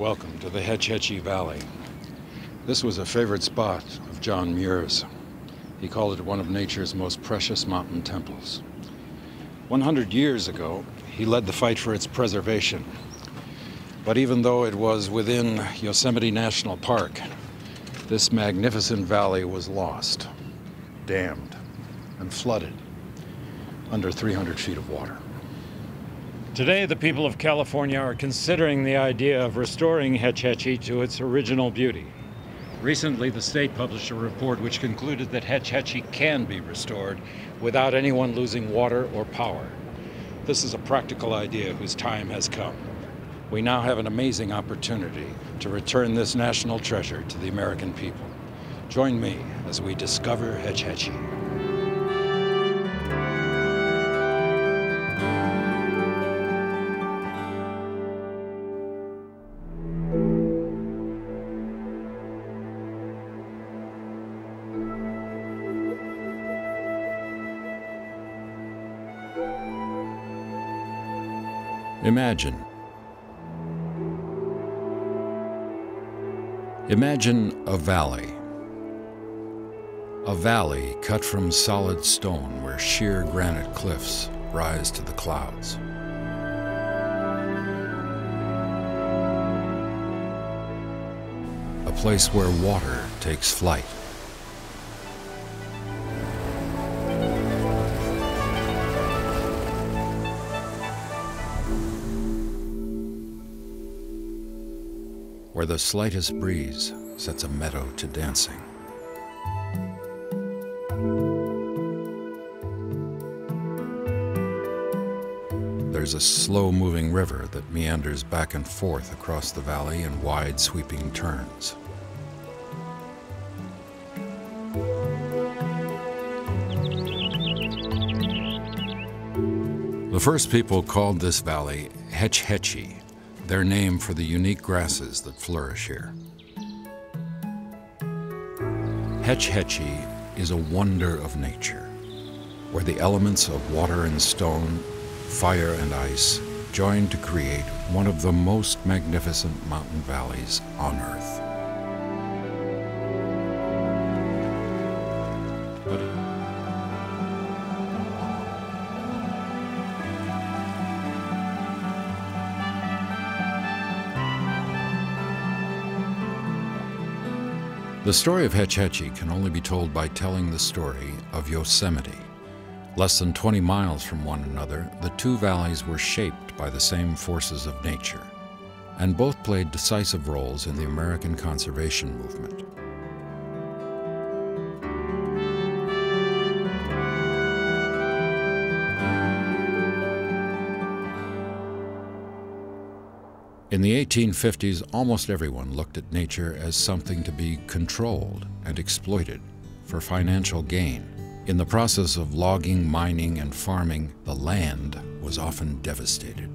Welcome to the Hetch Hetchy Valley. This was a favorite spot of John Muir's. He called it one of nature's most precious mountain temples. 100 years ago, he led the fight for its preservation. But even though it was within Yosemite National Park, this magnificent valley was lost, dammed, and flooded under 300 feet of water. Today, the people of California are considering the idea of restoring Hetch Hetchy to its original beauty. Recently, the state published a report which concluded that Hetch Hetchy can be restored without anyone losing water or power. This is a practical idea whose time has come. We now have an amazing opportunity to return this national treasure to the American people. Join me as we discover Hetch Hetchy. Imagine. Imagine a valley. A valley cut from solid stone where sheer granite cliffs rise to the clouds. A place where water takes flight. Where the slightest breeze sets a meadow to dancing. There's a slow-moving river that meanders back and forth across the valley in wide sweeping turns. The first people called this valley Hetch Hetchy, their name for the unique grasses that flourish here. Hetch Hetchy is a wonder of nature, where the elements of water and stone, fire and ice, join to create one of the most magnificent mountain valleys on Earth. The story of Hetch Hetchy can only be told by telling the story of Yosemite. Less than 20 miles from one another, the two valleys were shaped by the same forces of nature, and both played decisive roles in the American conservation movement. In the 1850s, almost everyone looked at nature as something to be controlled and exploited for financial gain. In the process of logging, mining, and farming, the land was often devastated.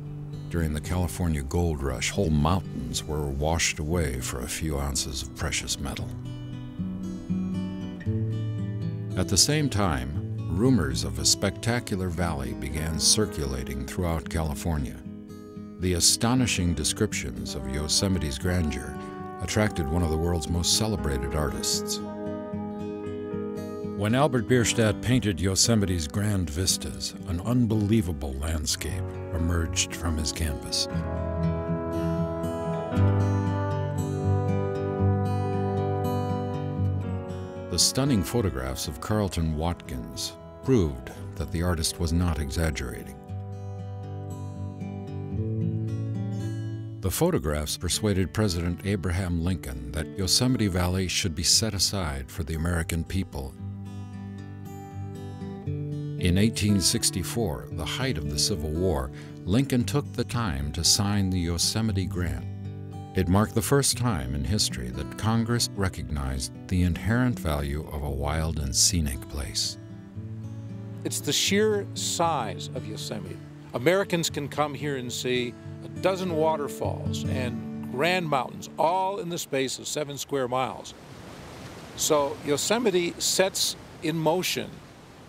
During the California gold rush, whole mountains were washed away for a few ounces of precious metal. At the same time, rumors of a spectacular valley began circulating throughout California. The astonishing descriptions of Yosemite's grandeur attracted one of the world's most celebrated artists. When Albert Bierstadt painted Yosemite's grand vistas, an unbelievable landscape emerged from his canvas. The stunning photographs of Carlton Watkins proved that the artist was not exaggerating. The photographs persuaded President Abraham Lincoln that Yosemite Valley should be set aside for the American people. In 1864, the height of the Civil War, Lincoln took the time to sign the Yosemite Grant. It marked the first time in history that Congress recognized the inherent value of a wild and scenic place. It's the sheer size of Yosemite. Americans can come here and see a dozen waterfalls and grand mountains, all in the space of 7 square miles. So Yosemite sets in motion.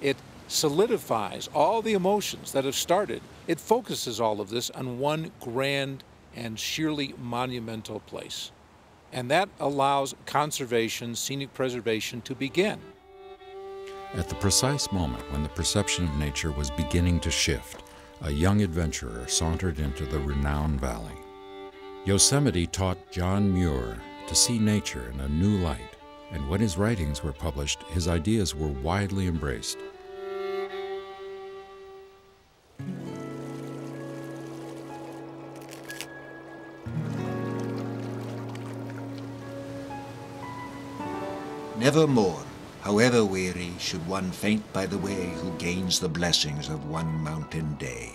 It solidifies all the emotions that have started. It focuses all of this on one grand and sheerly monumental place. And that allows conservation, scenic preservation, to begin. At the precise moment when the perception of nature was beginning to shift, a young adventurer sauntered into the renowned valley. Yosemite taught John Muir to see nature in a new light, and when his writings were published, his ideas were widely embraced. Nevermore, however weary, should one faint by the way who gains the blessings of one mountain day.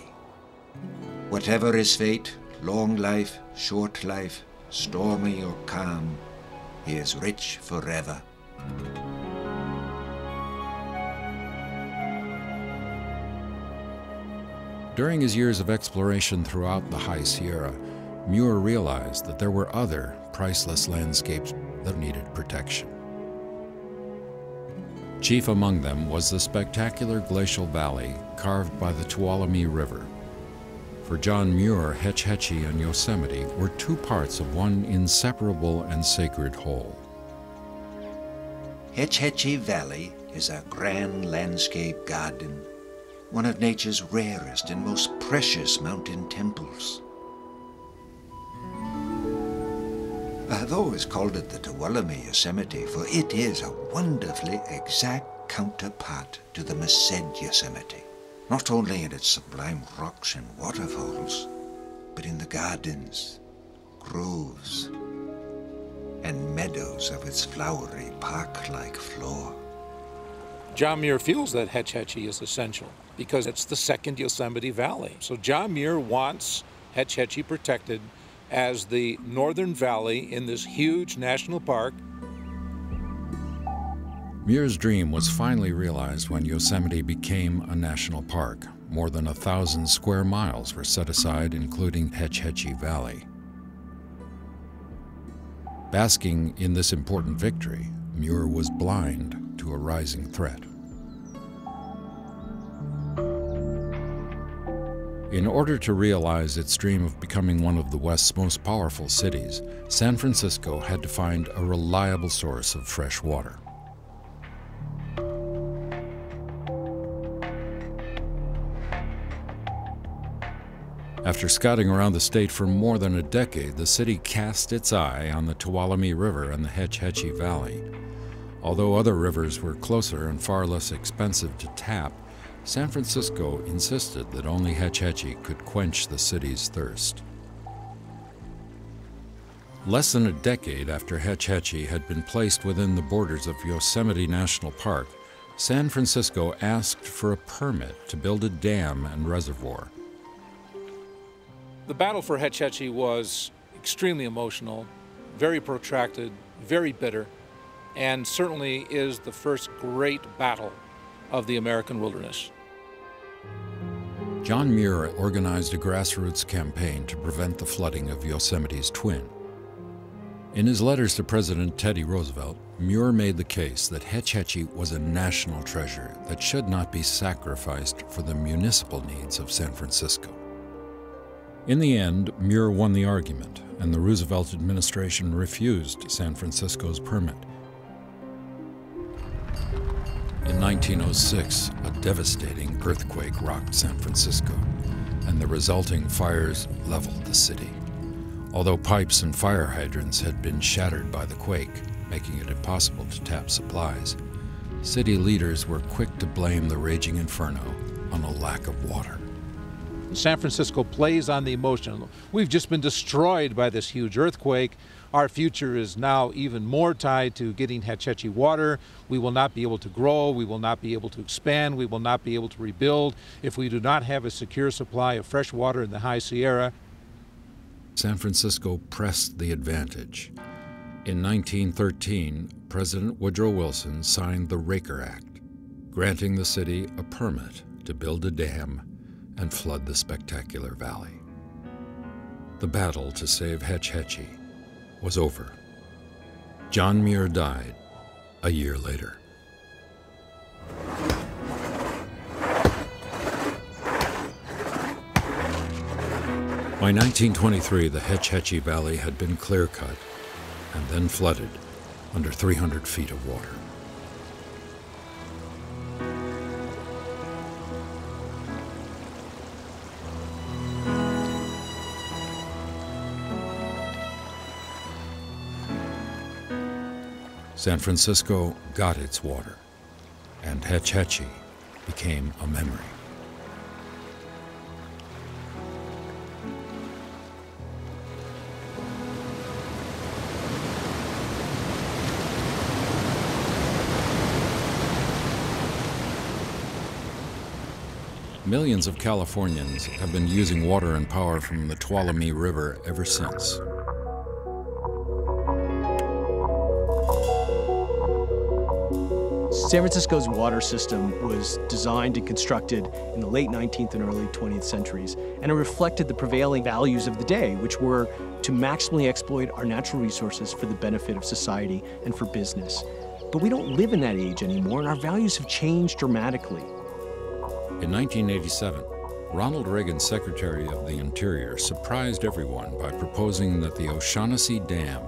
Whatever his fate, long life, short life, stormy or calm, he is rich forever. During his years of exploration throughout the High Sierra, Muir realized that there were other priceless landscapes that needed protection. Chief among them was the spectacular glacial valley carved by the Tuolumne River. For John Muir, Hetch Hetchy and Yosemite were two parts of one inseparable and sacred whole. Hetch Hetchy Valley is a grand landscape garden, one of nature's rarest and most precious mountain temples. I've always called it the Tuolumne Yosemite, for it is a wonderfully exact counterpart to the Merced Yosemite, not only in its sublime rocks and waterfalls, but in the gardens, groves, and meadows of its flowery park-like floor. John Muir feels that Hetch Hetchy is essential because it's the second Yosemite Valley. So John Muir wants Hetch Hetchy protected as the northern valley in this huge national park. Muir's dream was finally realized when Yosemite became a national park. More than 1,000 square miles were set aside, including Hetch Hetchy Valley. Basking in this important victory, Muir was blind to a rising threat. In order to realize its dream of becoming one of the West's most powerful cities, San Francisco had to find a reliable source of fresh water. After scouting around the state for more than a decade, the city cast its eye on the Tuolumne River and the Hetch Hetchy Valley. Although other rivers were closer and far less expensive to tap, San Francisco insisted that only Hetch Hetchy could quench the city's thirst. Less than a decade after Hetch Hetchy had been placed within the borders of Yosemite National Park, San Francisco asked for a permit to build a dam and reservoir. The battle for Hetch Hetchy was extremely emotional, very protracted, very bitter, and certainly is the first great battle of the American wilderness. John Muir organized a grassroots campaign to prevent the flooding of Yosemite's twin. In his letters to President Teddy Roosevelt, Muir made the case that Hetch Hetchy was a national treasure that should not be sacrificed for the municipal needs of San Francisco. In the end, Muir won the argument, and the Roosevelt administration refused San Francisco's permit. In 1906, a devastating earthquake rocked San Francisco, and the resulting fires leveled the city. Although pipes and fire hydrants had been shattered by the quake, making it impossible to tap supplies, city leaders were quick to blame the raging inferno on a lack of water. San Francisco plays on the emotion. We've just been destroyed by this huge earthquake. Our future is now even more tied to getting Hetch Hetchy water. We will not be able to grow. We will not be able to expand. We will not be able to rebuild if we do not have a secure supply of fresh water in the High Sierra. San Francisco pressed the advantage. In 1913, President Woodrow Wilson signed the Raker Act, granting the city a permit to build a dam and flood the spectacular valley. The battle to save Hetch Hetchy was over. John Muir died a year later. By 1923, the Hetch Hetchy Valley had been clear-cut and then flooded under 300 feet of water. San Francisco got its water, and Hetch Hetchy became a memory. Millions of Californians have been using water and power from the Tuolumne River ever since. San Francisco's water system was designed and constructed in the late 19th and early 20th centuries, and it reflected the prevailing values of the day, which were to maximally exploit our natural resources for the benefit of society and for business. But we don't live in that age anymore, and our values have changed dramatically. In 1987, Ronald Reagan's Secretary of the Interior surprised everyone by proposing that the O'Shaughnessy Dam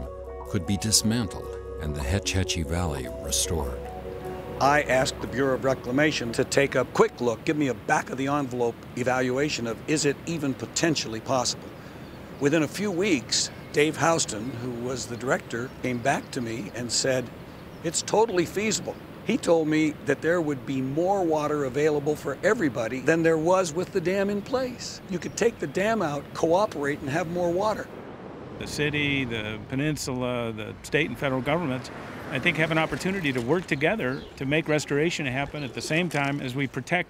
could be dismantled and the Hetch Hetchy Valley restored. I asked the Bureau of Reclamation to take a quick look, give me a back-of-the-envelope evaluation of, is it even potentially possible? Within a few weeks, Dave Houston, who was the director, came back to me and said, it's totally feasible. He told me that there would be more water available for everybody than there was with the dam in place. You could take the dam out, cooperate, and have more water. The city, the peninsula, the state and federal governments, I think, have an opportunity to work together to make restoration happen at the same time as we protect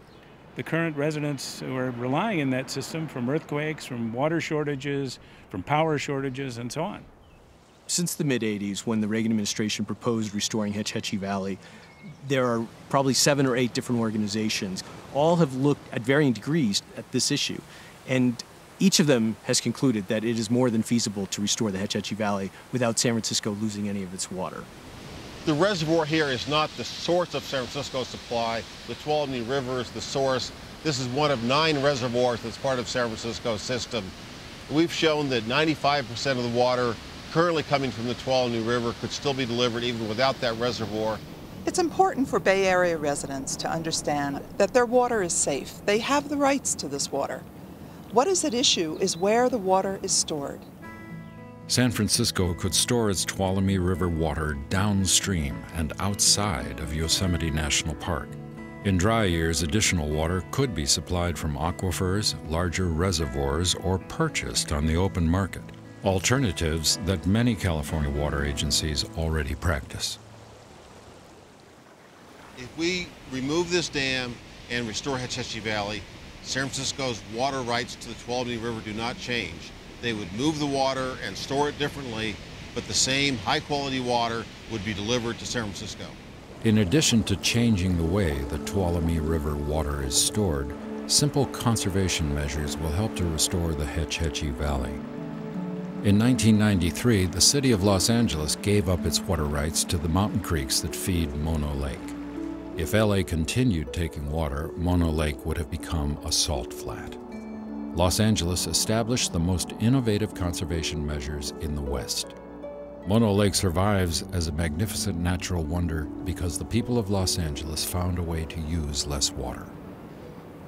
the current residents who are relying on that system from earthquakes, from water shortages, from power shortages, and so on. Since the mid-'80s, when the Reagan administration proposed restoring Hetch Hetchy Valley, there are probably 7 or 8 different organizations. All have looked at varying degrees at this issue, and each of them has concluded that it is more than feasible to restore the Hetch Hetchy Valley without San Francisco losing any of its water. The reservoir here is not the source of San Francisco's supply. The Tuolumne River is the source. This is one of 9 reservoirs that's part of San Francisco's system. We've shown that 95% of the water currently coming from the Tuolumne River could still be delivered even without that reservoir. It's important for Bay Area residents to understand that their water is safe. They have the rights to this water. What is at issue is where the water is stored. San Francisco could store its Tuolumne River water downstream and outside of Yosemite National Park. In dry years, additional water could be supplied from aquifers, larger reservoirs, or purchased on the open market, alternatives that many California water agencies already practice. If we remove this dam and restore Hetch Hetchy Valley, San Francisco's water rights to the Tuolumne River do not change. They would move the water and store it differently, but the same high-quality water would be delivered to San Francisco. In addition to changing the way the Tuolumne River water is stored, simple conservation measures will help to restore the Hetch Hetchy Valley. In 1993, the city of Los Angeles gave up its water rights to the mountain creeks that feed Mono Lake. If LA continued taking water, Mono Lake would have become a salt flat. Los Angeles established the most innovative conservation measures in the West. Mono Lake survives as a magnificent natural wonder because the people of Los Angeles found a way to use less water.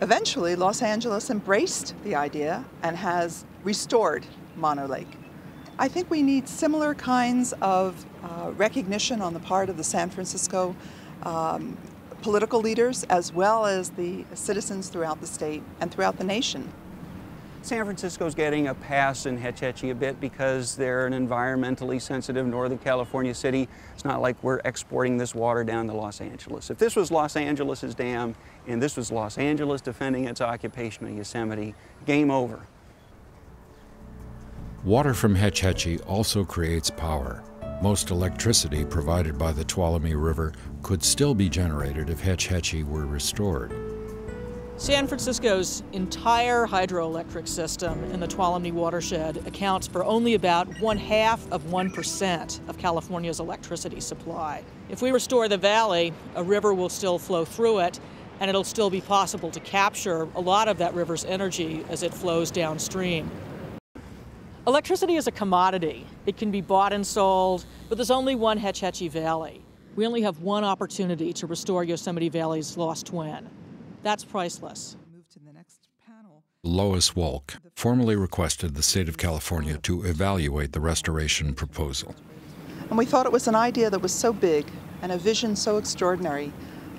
Eventually, Los Angeles embraced the idea and has restored Mono Lake. I think we need similar kinds of recognition on the part of the San Francisco political leaders, as well as the citizens throughout the state and throughout the nation. San Francisco's getting a pass in Hetch Hetchy a bit because they're an environmentally sensitive Northern California city. It's not like we're exporting this water down to Los Angeles. If this was Los Angeles' dam and this was Los Angeles defending its occupation of Yosemite, game over. Water from Hetch Hetchy also creates power. Most electricity provided by the Tuolumne River could still be generated if Hetch Hetchy were restored. San Francisco's entire hydroelectric system in the Tuolumne watershed accounts for only about 0.5% of California's electricity supply. If we restore the valley, a river will still flow through it, and it'll still be possible to capture a lot of that river's energy as it flows downstream. Electricity is a commodity. It can be bought and sold, but there's only one Hetch Hetchy Valley. We only have one opportunity to restore Yosemite Valley's lost twin. That's priceless. Lois Wolk formally requested the state of California to evaluate the restoration proposal. And we thought it was an idea that was so big and a vision so extraordinary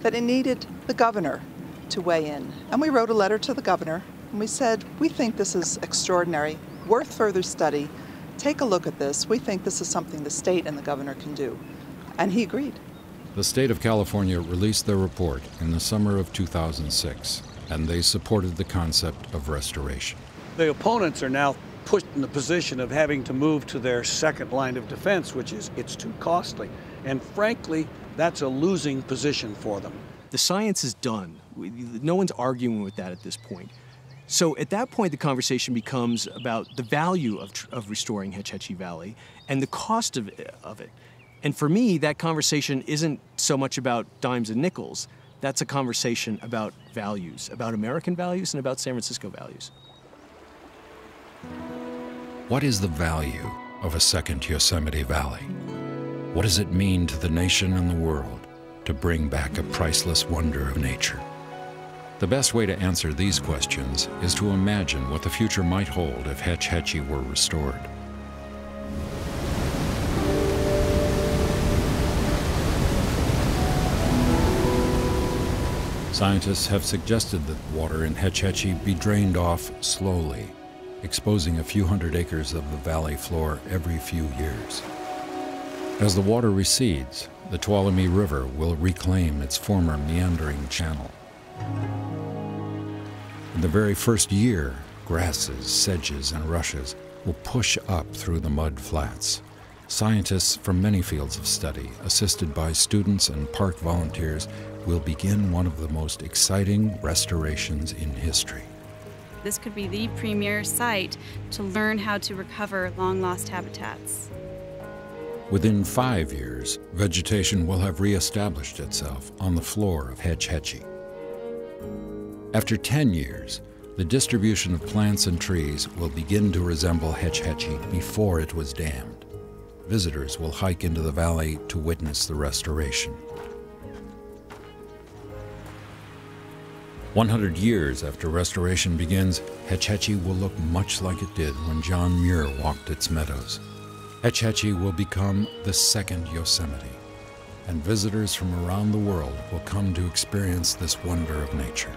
that it needed the governor to weigh in. And we wrote a letter to the governor and we said, we think this is extraordinary, worth further study. Take a look at this. We think this is something the state and the governor can do. And he agreed. The state of California released their report in the summer of 2006, and they supported the concept of restoration. The opponents are now pushed in the position of having to move to their second line of defense, which is it's too costly. And frankly, that's a losing position for them. The science is done. No one's arguing with that at this point. So at that point, the conversation becomes about the value of restoring Hetch Hetchy Valley and the cost of it. And for me, that conversation isn't so much about dimes and nickels. That's a conversation about values, about American values and about San Francisco values. What is the value of a second Yosemite Valley? What does it mean to the nation and the world to bring back a priceless wonder of nature? The best way to answer these questions is to imagine what the future might hold if Hetch Hetchy were restored. Scientists have suggested that water in Hetch Hetchy be drained off slowly, exposing a few hundred acres of the valley floor every few years. As the water recedes, the Tuolumne River will reclaim its former meandering channel. In the very first year, grasses, sedges, and rushes will push up through the mud flats. Scientists from many fields of study, assisted by students and park volunteers, will begin one of the most exciting restorations in history. This could be the premier site to learn how to recover long-lost habitats. Within 5 years, vegetation will have reestablished itself on the floor of Hetch Hetchy. After 10 years, the distribution of plants and trees will begin to resemble Hetch Hetchy before it was dammed. Visitors will hike into the valley to witness the restoration. 100 years after restoration begins, Hetch Hetchy will look much like it did when John Muir walked its meadows. Hetch Hetchy will become the second Yosemite, and visitors from around the world will come to experience this wonder of nature.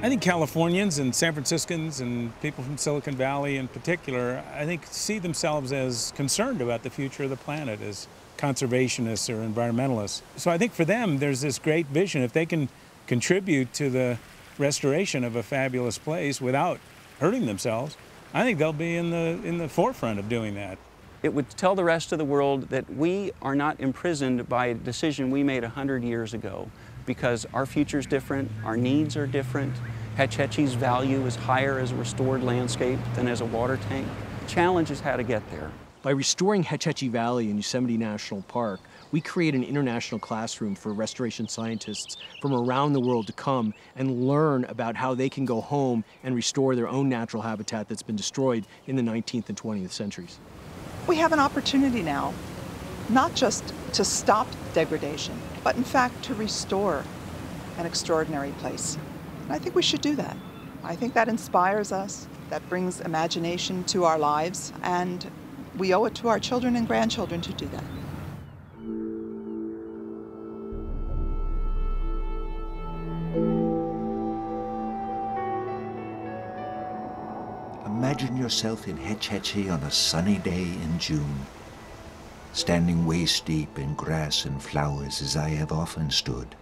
I think Californians and San Franciscans and people from Silicon Valley in particular, I think see themselves as concerned about the future of the planet, as conservationists or environmentalists. So I think for them, there's this great vision. If they can contribute to the restoration of a fabulous place without hurting themselves, I think they'll be in the forefront of doing that. It would tell the rest of the world that we are not imprisoned by a decision we made 100 years ago, because our future's different, our needs are different. Hetch Hetchy's value is higher as a restored landscape than as a water tank. The challenge is how to get there. By restoring Hetch Hetchy Valley in Yosemite National Park, we create an international classroom for restoration scientists from around the world to come and learn about how they can go home and restore their own natural habitat that's been destroyed in the 19th and 20th centuries. We have an opportunity now, not just to stop degradation, but in fact to restore an extraordinary place. And I think we should do that. I think that inspires us, that brings imagination to our lives, and we owe it to our children and grandchildren to do that. Imagine yourself in Hetch Hetchy on a sunny day in June, standing waist deep in grass and flowers as I have often stood,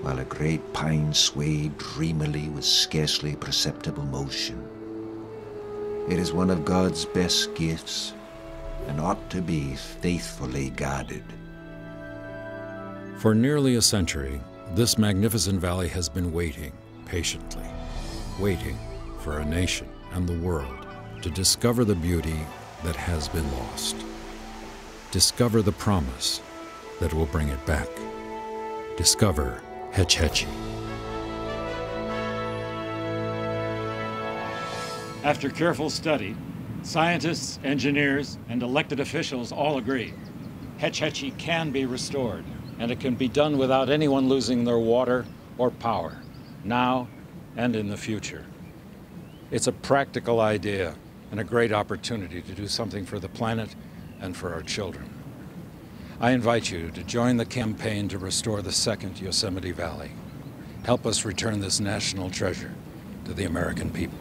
while a great pine swayed dreamily with scarcely perceptible motion. It is one of God's best gifts and ought to be faithfully guarded. For nearly a century, this magnificent valley has been waiting patiently, waiting for a nation and the world to discover the beauty that has been lost. Discover the promise that will bring it back. Discover Hetch Hetchy. After careful study, Scientists, engineers, and elected officials all agree. Hetch Hetchy can be restored, and it can be done without anyone losing their water or power, now and in the future. It's a practical idea and a great opportunity to do something for the planet and for our children. I invite you to join the campaign to restore the second Yosemite Valley. Help us return this national treasure to the American people.